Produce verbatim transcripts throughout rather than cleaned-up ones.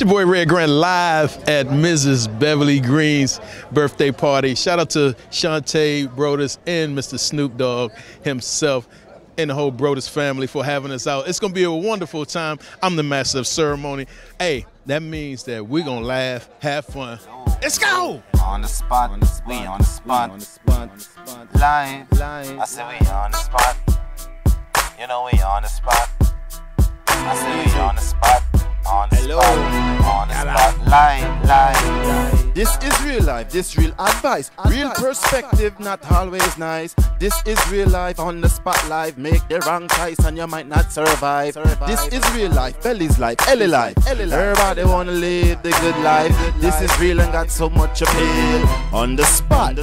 It's your boy Red Grand live at Missus Beverly Green's birthday party. Shout out to Shantae Broadus and Mister Snoop Dogg himself and the whole Broadus family for having us out. It's going to be a wonderful time. I'm the master of ceremony. Hey, that means that we're going to laugh, have fun. Let's go! On the spot, we on the spot, live, I said we on the spot, you know we on the spot, I said we on the spot. On the Hello. Spot, on the spot, live, live. This is real life, this real advice, real perspective, not always nice. This is real life, on the spot live, make the wrong choice and you might not survive. This is real life, Belly's life, Ellie life. Everybody wanna live the good life. This is real and got so much appeal. On the spot.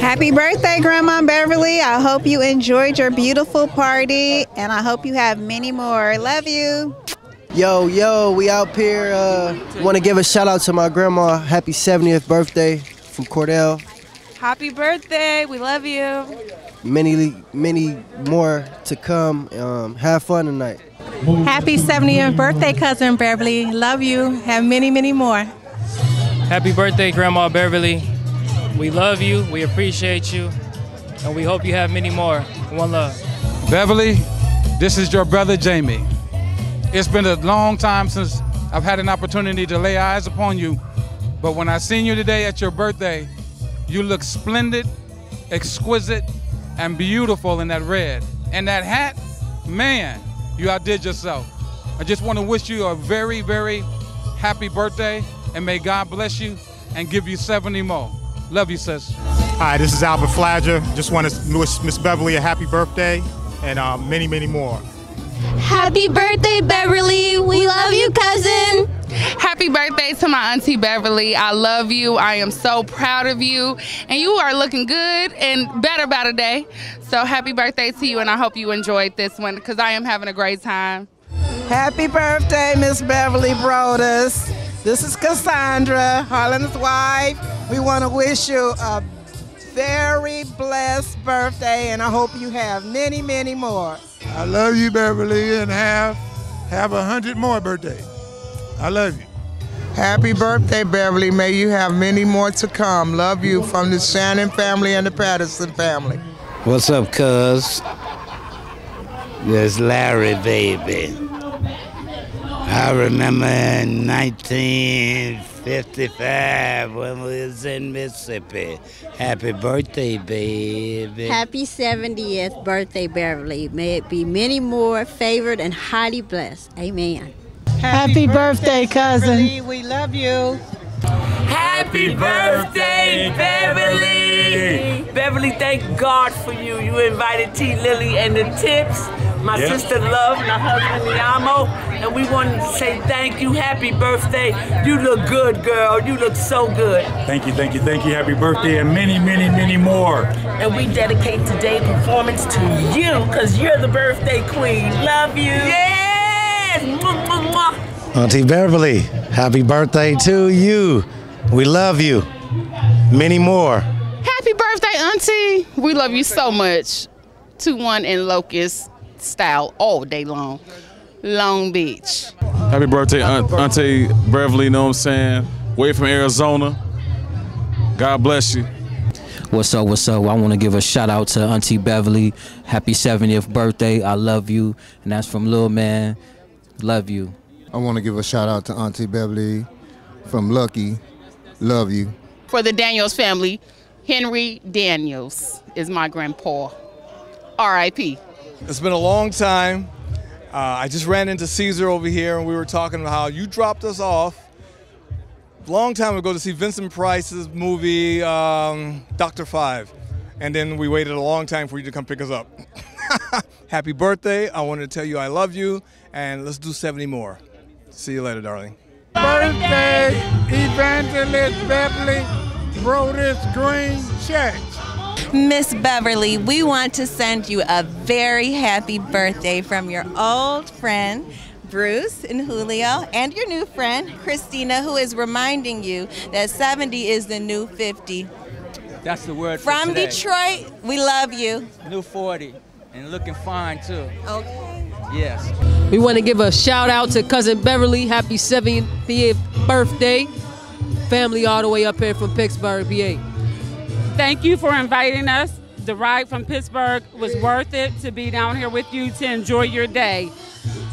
Happy birthday, Grandma Beverly. I hope you enjoyed your beautiful party and I hope you have many more. Love you. Yo, yo, we out here. Uh, want to give a shout out to my grandma. Happy seventieth birthday from Cordell. Happy birthday. We love you. Many, many more to come. Um, have fun tonight. Happy seventieth birthday, Cousin Beverly. Love you. Have many, many more. Happy birthday, Grandma Beverly. We love you. We appreciate you. And we hope you have many more. One love. Beverly, this is your brother, Jamie. It's been a long time since I've had an opportunity to lay eyes upon you, but when I seen you today at your birthday, you look splendid, exquisite, and beautiful in that red. And that hat, man, you outdid yourself. I just want to wish you a very, very happy birthday, and may God bless you and give you seventy more. Love you, sis. Hi, this is Albert Flagger. Just want to wish Miss Beverly a happy birthday and uh, many, many more. Happy birthday, Beverly. We love you, cousin. Happy birthday to my auntie Beverly. I love you. I am so proud of you. And you are looking good and better by the day. So happy birthday to you, and I hope you enjoyed this one because I am having a great time. Happy birthday, Miss Beverly Broadus. This is Cassandra, Harlan's wife. We want to wish you a very blessed birthday, and I hope you have many, many more. I love you, Beverly, and have have a hundred more birthdays. I love you. Happy birthday, Beverly. May you have many more to come. Love you from the Shannon family and the Patterson family. What's up, cuz? This Larry, baby. I remember in nineteen fifty-five when we was in Mississippi. Happy birthday, baby. Happy seventieth birthday, Beverly. May it be many more favored and highly blessed. Amen. Happy, Happy birthday, birthday, cousin. Beverly, we love you. Happy birthday, Beverly. Beverly, thank God for you. You invited T. Lily and the Tips. My yep. sister Love, my husband Miamo, and we want to say thank you. Happy birthday. You look good, girl. You look so good. Thank you, thank you, thank you. Happy birthday and many, many, many more. And we dedicate today's performance to you because you're the birthday queen. Love you. Yes! Auntie Beverly, happy birthday to you. We love you. Many more. Happy birthday, Auntie. We love you so much. two one and Locust style all day long. Long Beach. Happy birthday, Aunt, Auntie Beverly, you know what I'm saying? Way from Arizona. God bless you. What's up, what's up? I want to give a shout out to Auntie Beverly. Happy seventieth birthday. I love you. And that's from Lil' Man. Love you. I want to give a shout out to Auntie Beverly from Lucky. Love you. For the Daniels family, Henry Daniels is my grandpa. R I P It's been a long time. Uh, I just ran into Caesar over here and we were talking about how you dropped us off a long time ago to see Vincent Price's movie, um, Doctor Five. And then we waited a long time for you to come pick us up. Happy birthday. I wanted to tell you I love you and let's do seventy more. See you later, darling. Birthday, Evangelist Beverly Broadus Green Church. Miss Beverly, we want to send you a very happy birthday from your old friend, Bruce and Julio, and your new friend, Christina, who is reminding you that seventy is the new fifty. That's the word for today. From Detroit, we love you. New forty, and looking fine, too. Okay. Yes. We want to give a shout out to Cousin Beverly. Happy seventieth birthday. Family all the way up here from Pittsburgh, P A. Thank you for inviting us. The ride from Pittsburgh was worth it to be down here with you to enjoy your day.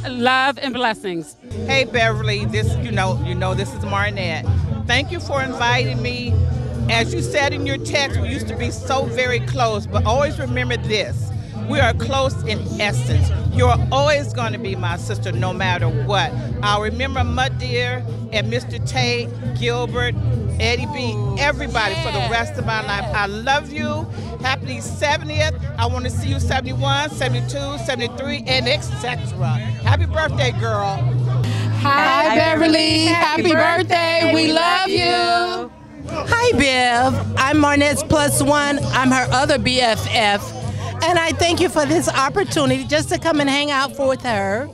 Love and blessings. Hey Beverly, this you know, you know this is Marnette. Thank you for inviting me. As you said in your text, we used to be so very close, but always remember this. We are close in essence. You're always going to be my sister no matter what. I remember my dear and Mister Tate, Gilbert, Eddie B, everybody for the rest of my life. I love you. Happy seventieth. I want to see you seventy-one, seventy-two, seventy-three, and et cetera. Happy birthday, girl. Hi, Hi Beverly. Happy, happy birthday. birthday. We, we love you. you. Hi, Bev. I'm Marnette's plus one. I'm her other B F F. And I thank you for this opportunity just to come and hang out with her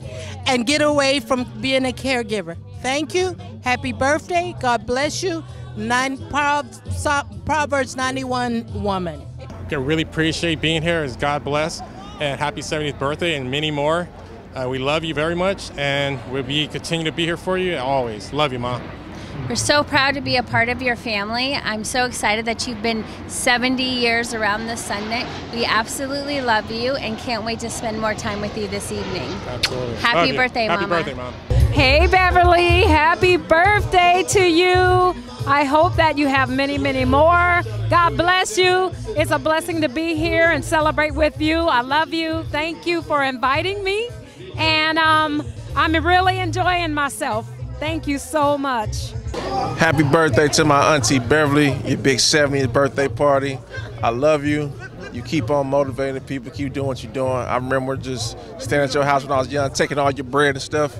and get away from being a caregiver. Thank you. Happy birthday. God bless you. Nine, Proverbs ninety-one woman. I really appreciate being here. God bless. And happy seventieth birthday and many more. Uh, we love you very much. And we'll be continue to be here for you always. Love you, Mom. We're so proud to be a part of your family. I'm so excited that you've been seventy years around this Sunday. We absolutely love you and can't wait to spend more time with you this evening. Absolutely. Happy birthday, Mama. Happy birthday, Mom. Hey, Beverly. Happy birthday to you. I hope that you have many, many more. God bless you. It's a blessing to be here and celebrate with you. I love you. Thank you for inviting me. And um, I'm really enjoying myself. Thank you so much. Happy birthday to my auntie Beverly, your big seventieth birthday party. I love you. You keep on motivating people, keep doing what you're doing. I remember just staying at your house when I was young, taking all your bread and stuff.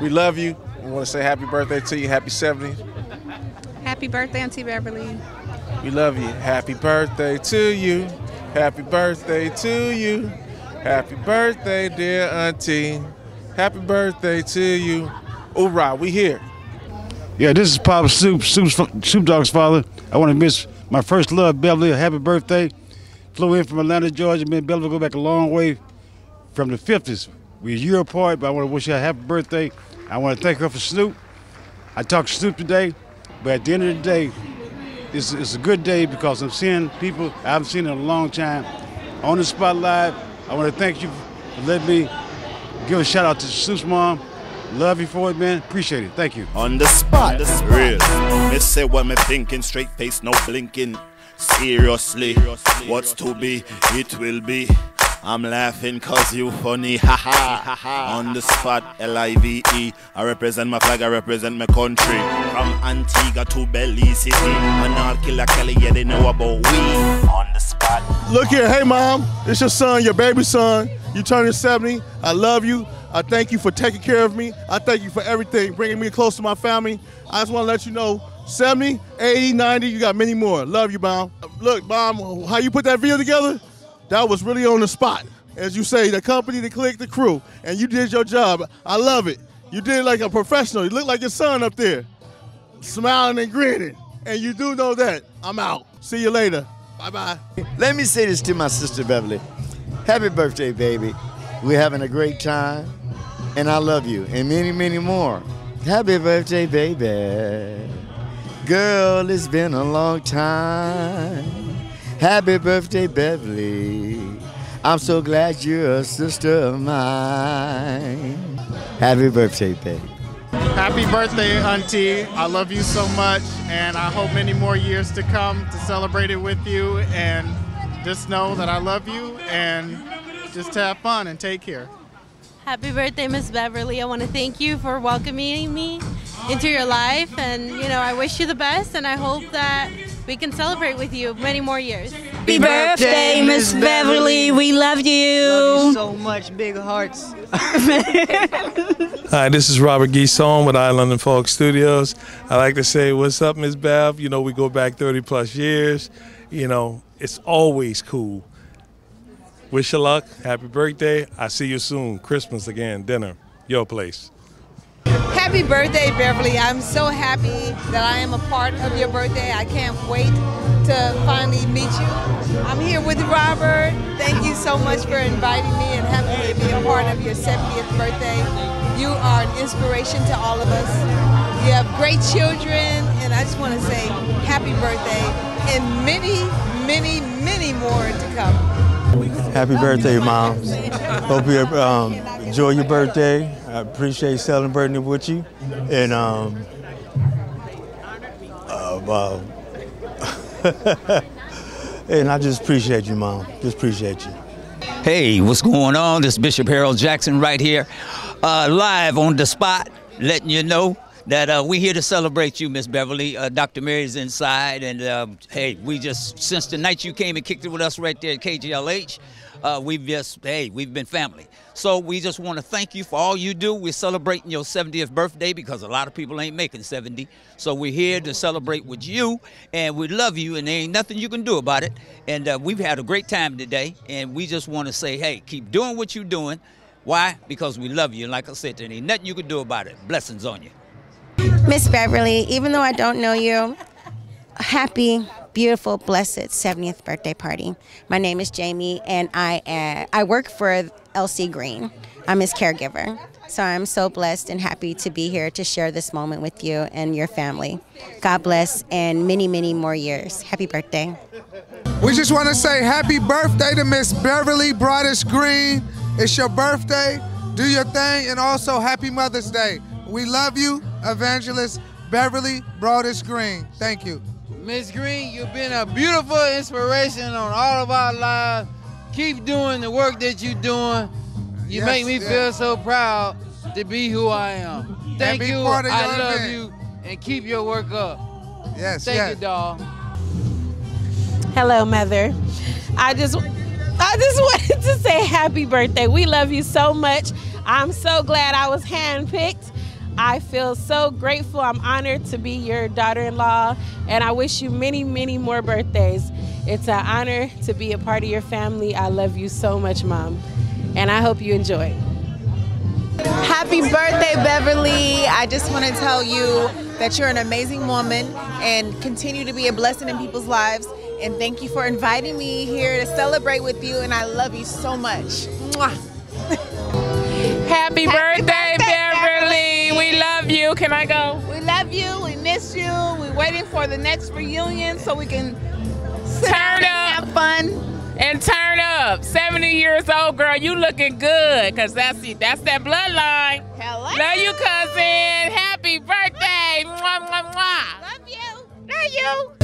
We love you. We want to say happy birthday to you. Happy seventieth. Happy birthday, Auntie Beverly. We love you. Happy birthday to you. Happy birthday to you. Happy birthday, dear auntie. Happy birthday to you. All right, we here. Yeah, this is Pop Snoop, Snoop Dogg's father. I want to miss my first love, Beverly. Happy birthday. Flew in from Atlanta, Georgia. Man, Beverly go back a long way from the fifties. We're a year apart, but I want to wish her a happy birthday. I want to thank her for Snoop. I talked to Snoop today, but at the end of the day, it's, it's a good day because I'm seeing people I haven't seen in a long time. On the spotlight, I want to thank you for letting me give a shout out to Snoop's mom. Love you for it, man. Appreciate it. Thank you. On the spot, the spot. Real. Me say what me thinking, straight face, no blinking. Seriously, Seriously. What's to be, it will be. I'm laughing cause you funny, haha. On the spot, L I V E. I represent my flag, I represent my country. From Antigua to Belize City, Monarchy like Kelly, yeah, they know about we. On the spot. Look here, hey mom, it's your son, your baby son. You turning seventy, I love you. I thank you for taking care of me. I thank you for everything, bringing me close to my family. I just want to let you know, seventy, eighty, ninety, you got many more. Love you, Mom. Look, Mom, how you put that video together, that was really on the spot. As you say, the company, the clique, the crew, and you did your job. I love it. You did it like a professional. You look like your son up there, smiling and grinning. And you do know that. I'm out. See you later. Bye-bye. Let me say this to my sister, Beverly. Happy birthday, baby. We're having a great time. And I love you, and many, many more. Happy birthday, baby. Girl, it's been a long time. Happy birthday, Beverly. I'm so glad you're a sister of mine. Happy birthday, baby. Happy birthday, Auntie. I love you so much, and I hope many more years to come to celebrate it with you. And just know that I love you, and just have fun and take care. Happy birthday, Miss Beverly. I want to thank you for welcoming me into your life, and you know, I wish you the best, and I hope that we can celebrate with you many more years. Happy birthday, Miss Beverly. We love you. Love you so much, big hearts. Hi, this is Robert Guisson with Island and Folk Studios. I like to say, what's up, Miss Bev? You know, we go back thirty plus years. You know, it's always cool. Wish you luck. Happy birthday. I see you soon. Christmas again. Dinner. Your place. Happy birthday, Beverly. I'm so happy that I am a part of your birthday. I can't wait to finally meet you. I'm here with Robert. Thank you so much for inviting me and having me be a part of your seventieth birthday. You are an inspiration to all of us. You have great children, and I just want to say happy birthday and many, many, many more to come. Happy birthday, Mom. Hope you um, enjoy your birthday. I appreciate celebrating it with you. And um, uh, uh, and I just appreciate you, Mom. Just appreciate you. Hey, what's going on? This is Bishop Harold Jackson right here, uh, live on the spot, letting you know that uh, we're here to celebrate you, Miss Beverly. Uh, Doctor Mary's inside, and uh, hey, we just, since the night you came and kicked it with us right there at K G L H, uh, we've just, hey, we've been family. So we just want to thank you for all you do. We're celebrating your seventieth birthday because a lot of people ain't making seventy. So we're here to celebrate with you, and we love you, and there ain't nothing you can do about it. And uh, we've had a great time today, and we just want to say, hey, keep doing what you're doing. Why? Because we love you, and like I said, there ain't nothing you can do about it. Blessings on you. Miss Beverly, even though I don't know you, happy, beautiful, blessed seventieth birthday party. My name is Jamie, and I uh, I work for L C Green. I'm his caregiver. So I'm so blessed and happy to be here to share this moment with you and your family. God bless, and many, many more years. Happy birthday. We just want to say happy birthday to Miss Beverly Broadus Green. It's your birthday. Do your thing, and also happy Mother's Day. We love you, Evangelist Beverly Broadus Green. Thank you. Miss Green, you've been a beautiful inspiration on all of our lives. Keep doing the work that you're doing. You yes, make me yes. feel so proud to be who I am. Thank you. I love event. you. And keep your work up. Yes, Thank yes. you, doll. Hello, Mother. I just, I just wanted to say happy birthday. We love you so much. I'm so glad I was handpicked. I feel so grateful. I'm honored to be your daughter-in-law, and I wish you many, many more birthdays. It's an honor to be a part of your family. I love you so much, Mom, and I hope you enjoy. Happy birthday, Beverly. I just want to tell you that you're an amazing woman and continue to be a blessing in people's lives. And thank you for inviting me here to celebrate with you, and I love you so much. Mwah. Happy, Happy birthday, birthday. We love you. Can I go? We love you. We miss you. We're waiting for the next reunion so we can sit turn up, and have fun, and turn up. seventy years old, girl. You looking good, cause that's that's that bloodline. Hello. Love you, cousin. Happy birthday. Mwah, mwah, mwah. Love you. Love you.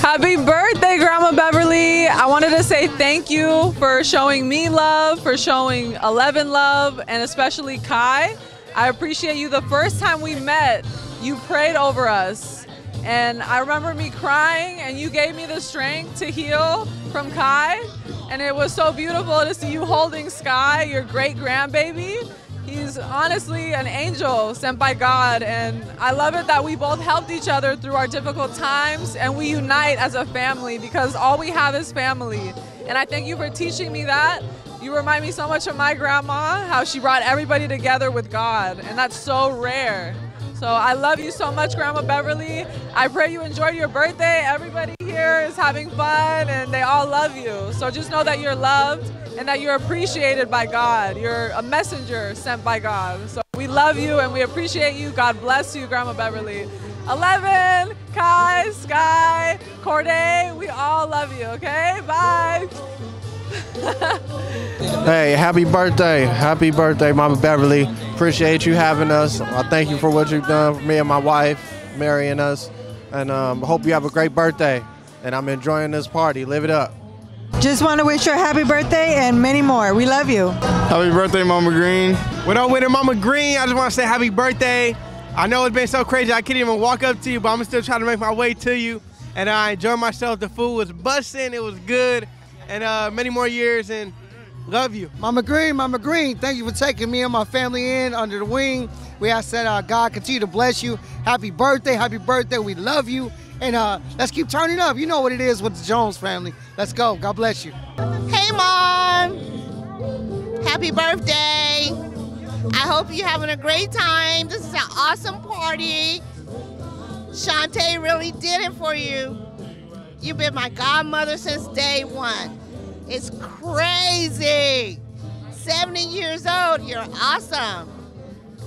Happy birthday, Grandma Beverly. I wanted to say thank you for showing me love, for showing Eleven love, and especially Kai. I appreciate you. The first time we met, you prayed over us. And I remember me crying, and you gave me the strength to heal from Kai. And it was so beautiful to see you holding Sky, your great grandbaby. He's honestly an angel sent by God. And I love it that we both helped each other through our difficult times, and we unite as a family because all we have is family. And I thank you for teaching me that. You remind me so much of my grandma, how she brought everybody together with God, and that's so rare. So I love you so much, Grandma Beverly. I pray you enjoy your birthday. Everybody here is having fun, and they all love you. So just know that you're loved and that you're appreciated by God. You're a messenger sent by God. So we love you and we appreciate you. God bless you, Grandma Beverly. Eleven, Kai, Sky, Corday, we all love you, okay? Bye. Hey, happy birthday. Happy birthday, Mama Beverly. Appreciate you having us. I thank you for what you've done for me and my wife, marrying us. And um, hope you have a great birthday. And I'm enjoying this party. Live it up. Just want to wish you a happy birthday and many more. We love you. Happy birthday, Mama Green. When I'm with Mama Green, I just want to say happy birthday. I know it's been so crazy I can't even walk up to you, but I'm still trying to make my way to you. And I enjoyed myself. The food was busting. It was good. And uh, many more years, and love you. Mama Green, Mama Green, thank you for taking me and my family in under the wing. We ask that uh, God continue to bless you. Happy birthday, happy birthday. We love you. And uh, let's keep turning up. You know what it is with the Jones family. Let's go. God bless you. Hey, Mom. Happy birthday. I hope you're having a great time. This is an awesome party. Shantae really did it for you. You've been my godmother since day one. It's crazy. seventy years old, you're awesome.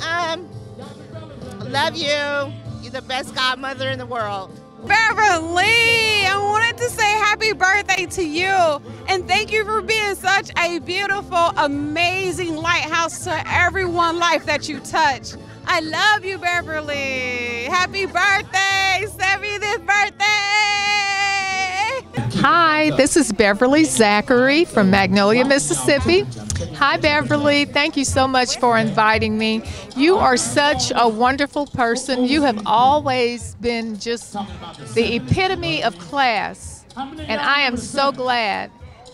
Um, love you. You're the best godmother in the world. Beverly, I wanted to say happy birthday to you, and thank you for being such a beautiful, amazing lighthouse to everyone's life that you touch. I love you, Beverly. Happy birthday, seventieth birthday. Hi, this is Beverly Zachary from Magnolia, Mississippi. Hi, Beverly. Thank you so much for inviting me. You are such a wonderful person. You have always been just the epitome of class, and I am so glad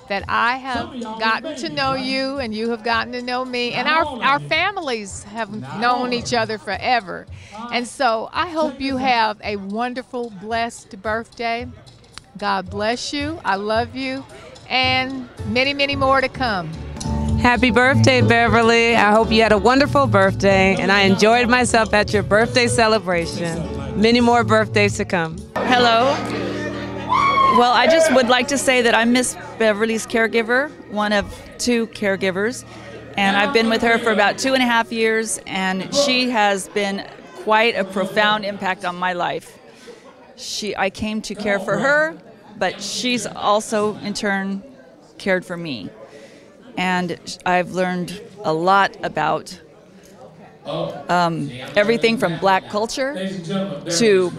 that I have gotten to know you and you have gotten to know me, and our, our families have known each other forever. And so I hope you have a wonderful, blessed birthday. God bless you. I love you, and many, many more to come. Happy birthday, Beverly. I hope you had a wonderful birthday, and I enjoyed myself at your birthday celebration. Many more birthdays to come. Hello. Well, I just would like to say that I'm Miss Beverly's caregiver, one of two caregivers, and I've been with her for about two and a half years, and she has been quite a profound impact on my life. She, I came to care for her, but she's also, in turn, cared for me. And I've learned a lot about um, everything from black culture to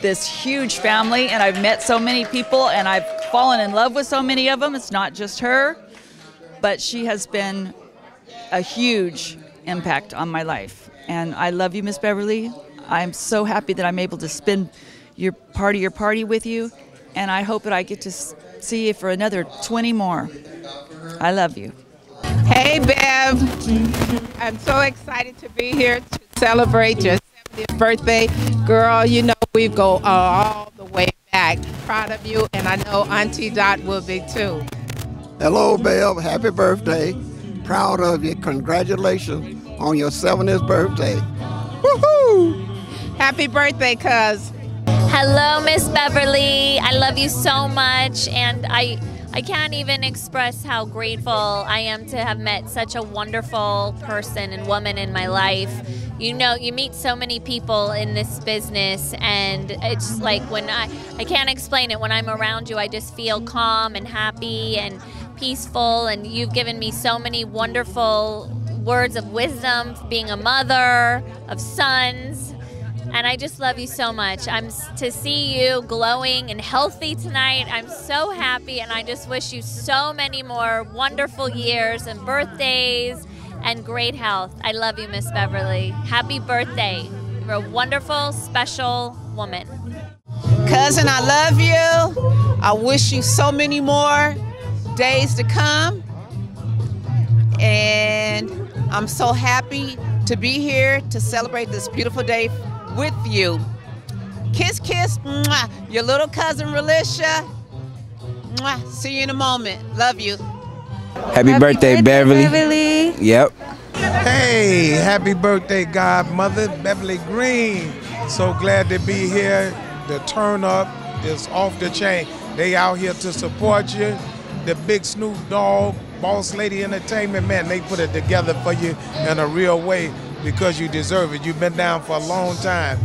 this huge family, and I've met so many people, and I've fallen in love with so many of them. It's not just her, but she has been a huge impact on my life. And I love you, Miss Beverly. I'm so happy that I'm able to spend your part of your party with you, and I hope that I get to see you for another twenty more. I love you. Hey, Bev. I'm so excited to be here to celebrate your seventieth birthday. Girl, you know we go all the way back. Proud of you, and I know Auntie Dot will be too. Hello, Bev. Happy birthday. Proud of you. Congratulations on your seventieth birthday. Woohoo! Happy birthday, cuz. Hello, Miss Beverly. I love you so much, and I... I can't even express how grateful I am to have met such a wonderful person and woman in my life. You know, you meet so many people in this business, and it's like when I, I can't explain it. When I'm around you, I just feel calm and happy and peaceful, and you've given me so many wonderful words of wisdom, being a mother of sons. And I just love you so much. I'm to see you glowing and healthy tonight. I'm so happy, and I just wish you so many more wonderful years and birthdays and great health. I love you, Miss Beverly. Happy birthday. You're a wonderful, special woman. Cousin, I love you. I wish you so many more days to come. And I'm so happy to be here to celebrate this beautiful day with you. Kiss, kiss, mwah. Your little cousin, Relisha. Mwah. See you in a moment. Love you. Happy, happy birthday, birthday Beverly. Beverly. Yep. Hey, happy birthday, godmother, Beverly Green. So glad to be here. The turn up is off the chain. They out here to support you. The big Snoop Dogg, Boss Lady Entertainment, man, they put it together for you in a real way, because you deserve it. You've been down for a long time.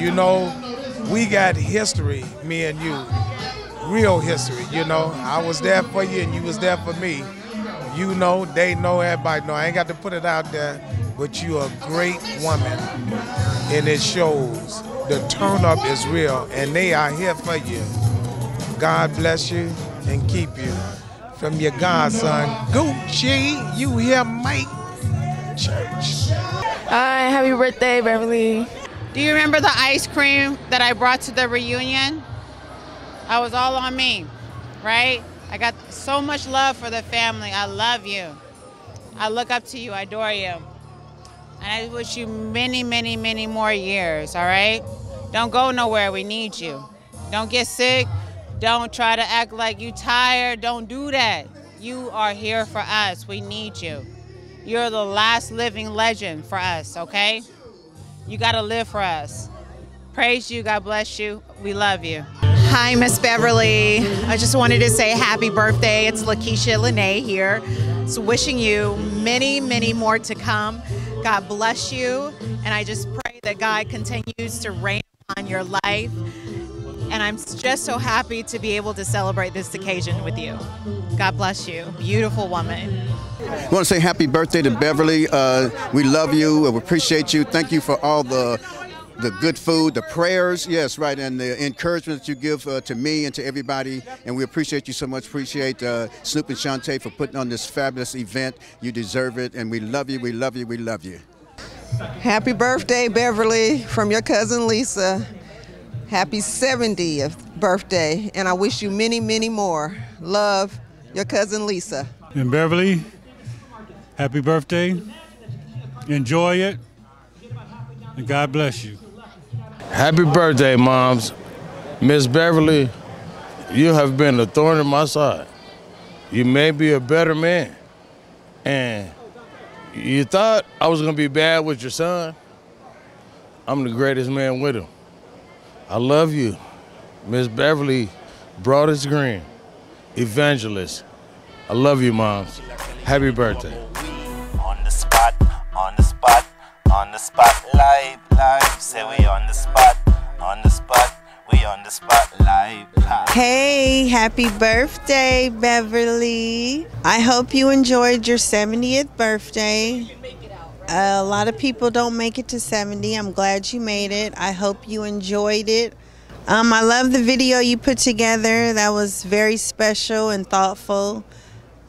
You know, we got history, me and you. Real history, you know. I was there for you and you was there for me. You know, they know, everybody know. I ain't got to put it out there, but you a great woman. And it shows. The turn up is real, and they are here for you. God bless you and keep you. From your godson, Gucci, you here, Mike? Church. Hi, happy birthday, Beverly. Do you remember the ice cream that I brought to the reunion? I was all on me, right? I got so much love for the family. I love you. I look up to you. I adore you. And I wish you many, many, many more years, all right? Don't go nowhere. We need you. Don't get sick. Don't try to act like you're tired. Don't do that. You are here for us. We need you. You're the last living legend for us, okay? You gotta live for us. Praise you, God bless you, we love you. Hi, Miss Beverly. I just wanted to say happy birthday. It's Lakeisha Lene here. So wishing you many, many more to come. God bless you. And I just pray that God continues to reign upon your life. And I'm just so happy to be able to celebrate this occasion with you. God bless you, beautiful woman. I want to say happy birthday to Beverly. Uh, we love you, we appreciate you. Thank you for all the the good food, the prayers, yes, right, and the encouragement that you give uh, to me and to everybody, and we appreciate you so much. Appreciate uh, Snoop and Shantae for putting on this fabulous event. You deserve it, and we love you, we love you, we love you. Happy birthday, Beverly, from your cousin Lisa. Happy seventieth birthday, and I wish you many, many more. Love, your cousin Lisa. And Beverly, happy birthday. Enjoy it, and God bless you. Happy birthday, moms. Miss Beverly, you have been a thorn in my side. You made me a better man, and you thought I was gonna be bad with your son. I'm the greatest man with him. I love you, Miss Beverly Broadus Green, Evangelist. I love you, moms. Happy birthday. On the spot, on the spot, on the spot, live, live. Say we on the spot, on the spot, we on the spot, live, live. Hey, happy birthday, Beverly. I hope you enjoyed your seventieth birthday. A lot of people don't make it to seventy. I'm glad you made it. I hope you enjoyed it. Um, I love the video you put together. That was very special and thoughtful.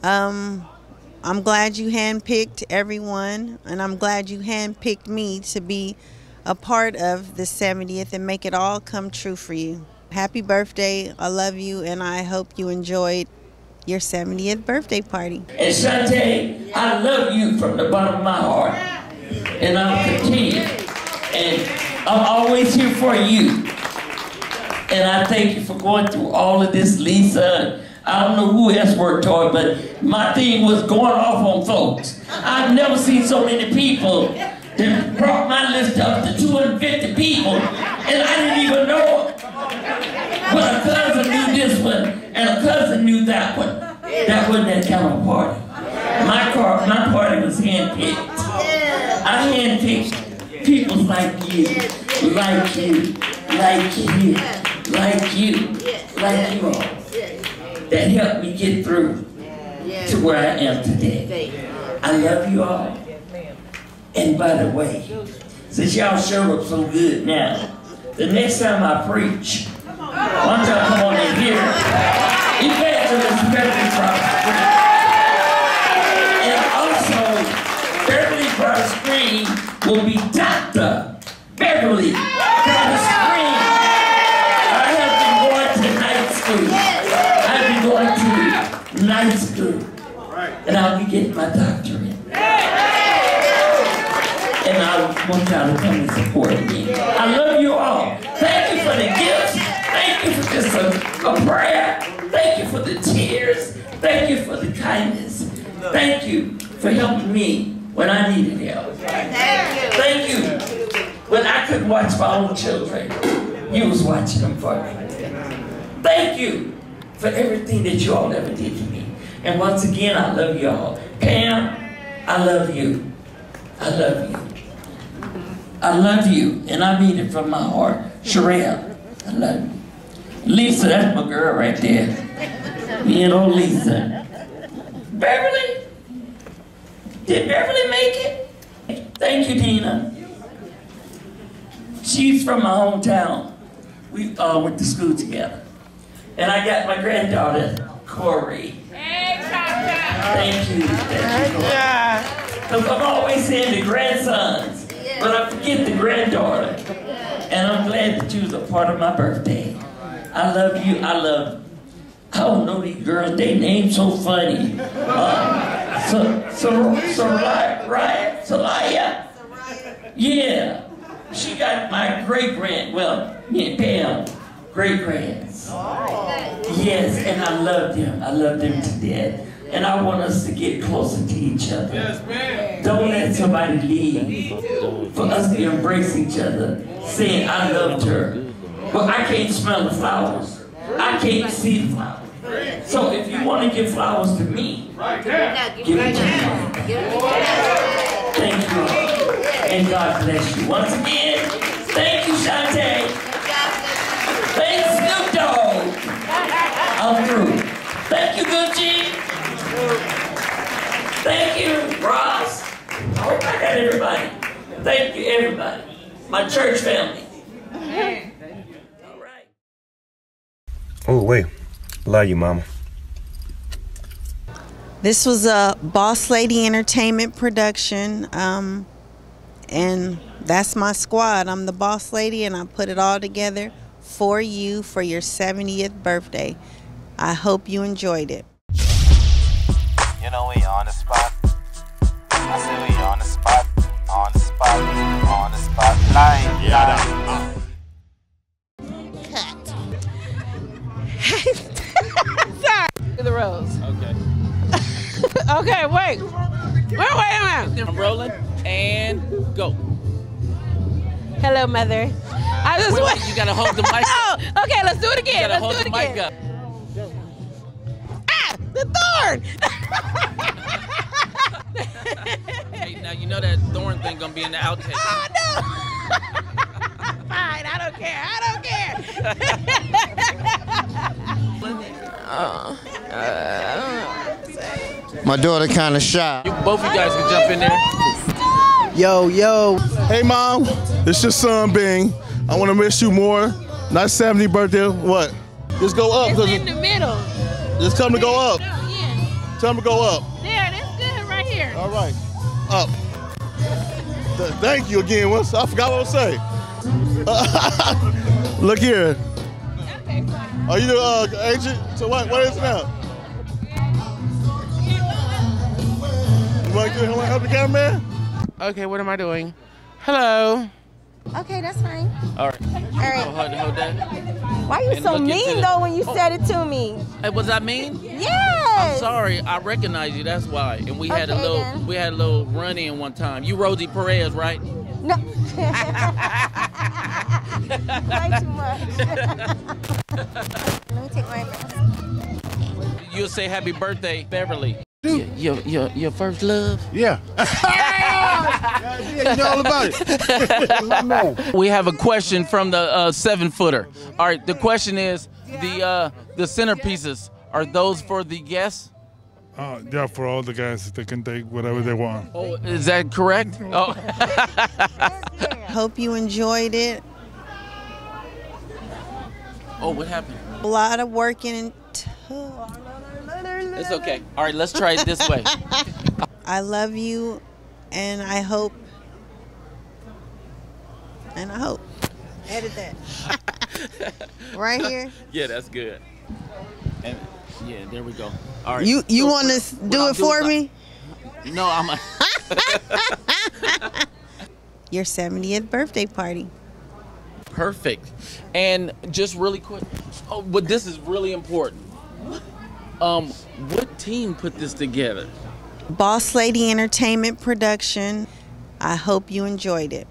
Um, I'm glad you handpicked everyone, and I'm glad you handpicked me to be a part of the seventieth and make it all come true for you. Happy birthday. I love you, and I hope you enjoyed your seventieth birthday party. And Shantae, I love you from the bottom of my heart. And I'll continue. And I'm always here for you. And I thank you for going through all of this, Lisa. I don't know who else worked toward, but my thing was going off on folks. I've never seen so many people that brought my list up to two hundred fifty people, and I didn't even know it. But a cousin knew this one, and a cousin knew that one. That wasn't that kind of party. My, car, my party was handpicked. I handpicked people like you, like you, like you, like you, like you all, that helped me get through to where I am today. I love you all. And by the way, since y'all show up so good now, the next time I preach, one time, come on in here. Evangelist Beverly Broadus Green. And also, Beverly Broadus Green will be Doctor Beverly Broadus Green. I have been going to night school. I've been going to night school. And I'll be getting my doctorate. And I want y'all to come and support me. I love you all. Thank you for the gifts. Thank you for just a, a prayer. Thank you for the tears. Thank you for the kindness. Thank you for helping me when I needed help. Thank you. When I couldn't watch my own children, you was watching them for me. Thank you for everything that you all ever did for me. And once again, I love you all. Pam, I love you. I love you. I love you, and I mean it from my heart. Sherelle, I love you. Lisa, that's my girl right there. Me and old Lisa. Beverly? Did Beverly make it? Thank you, Dina. She's from my hometown. We all uh, went to school together. And I got my granddaughter, Corey. Hey, Tata. Thank you. Thank you, Corey. Because I'm always saying the grandsons, but I forget the granddaughter. And I'm glad that you was a part of my birthday. I love you, I love, I don't know these girls, they names so funny. Uh, so, so, so, right, right, Soraya? Yeah, she got my great-grand, well, me and Pam, great-grands. Yes, and I love them, I love them to death. And I want us to get closer to each other. Yes, ma'am. Don't let somebody leave. For us to embrace each other, saying I loved her. But I can't smell the flowers. I can't see the flowers. So if you want to give flowers to me, right there. Give me flowers. Thank you. And God bless you. Once again, thank you, Shantae. Thank you, Snoop Dogg. I'm through. Thank you, Gucci. Thank you, Ross. I hope I got everybody. Thank you, everybody. My church family. All right. Oh, wait. Love you, Mama. This was a Boss Lady Entertainment production, um, and that's my squad. I'm the Boss Lady, and I put it all together for you for your seventieth birthday. I hope you enjoyed it. You know we on the spot. I say we on the spot, on the spot, on the spot. Line, yeah. Cut. Sorry. To the rose. Okay. Okay, wait. Wait, wait a minute. I'm rolling and go. Hello, mother. I just wait, wait. You gotta hold the mic up. Oh, okay, let's do it again. You gotta let's hold do it the again. Mic up. Ah, the thorn. Hey, now you know that thorn thing gonna be in the outtake. Oh no. Fine, I don't care. I don't care. Oh. Uh, I don't know. My daughter kind of shy. You, both of you guys can jump in there. Yo, yo. Hey, Mom. It's your son, Bing. I want to miss you more. Not seventy birthday. What? Just go up. It's in the middle. Just tell him to go up. Yeah. Tell him to go up. There, that's good right here. All right. Up. Thank you again. Once I forgot what I was saying. Look here. Okay, fine. Are you the uh, agent? So what? What is it now? Help the cameraman. Okay, what am I doing? Hello. Okay, that's fine. All right. All right. Hold, hold that. Why are you and so mean though when you oh. said it to me? Hey, was I mean? Yes. I'm sorry. I recognize you. That's why. And we okay, had a little, then. we had a little run in one time. You Rosie Perez, right? No. Way too much. Let me take my mask. You'll say happy birthday, Beverly. Dude. Your, your, your first love? Yeah. Yeah, yeah, you know all about it. We have a question from the uh, seven footer. All right, the question is, the uh, the centerpieces, are those for the guests? Uh, yeah, for all the guys. They can take whatever they want. Oh, is that correct? Oh. Hope you enjoyed it. Oh, what happened? A lot of working and... It's okay. All right, let's try it this way. I love you, and I hope, and I hope. Edit that. Right here. Yeah, that's good. And yeah, there we go. All right. You you so, want to do it for me? Like, no, I'm. A Your seventieth birthday party. Perfect. And just really quick. Oh, but this is really important. Um, what team put this together? Boss Lady Entertainment production. I hope you enjoyed it.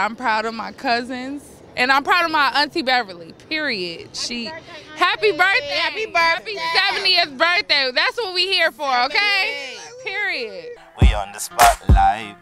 I'm proud of my cousins, and I'm proud of my auntie Beverly. Period. She happy birthday, happy birthday, happy seventieth birthday. That's what we here for, okay? Period. We on the spotlight.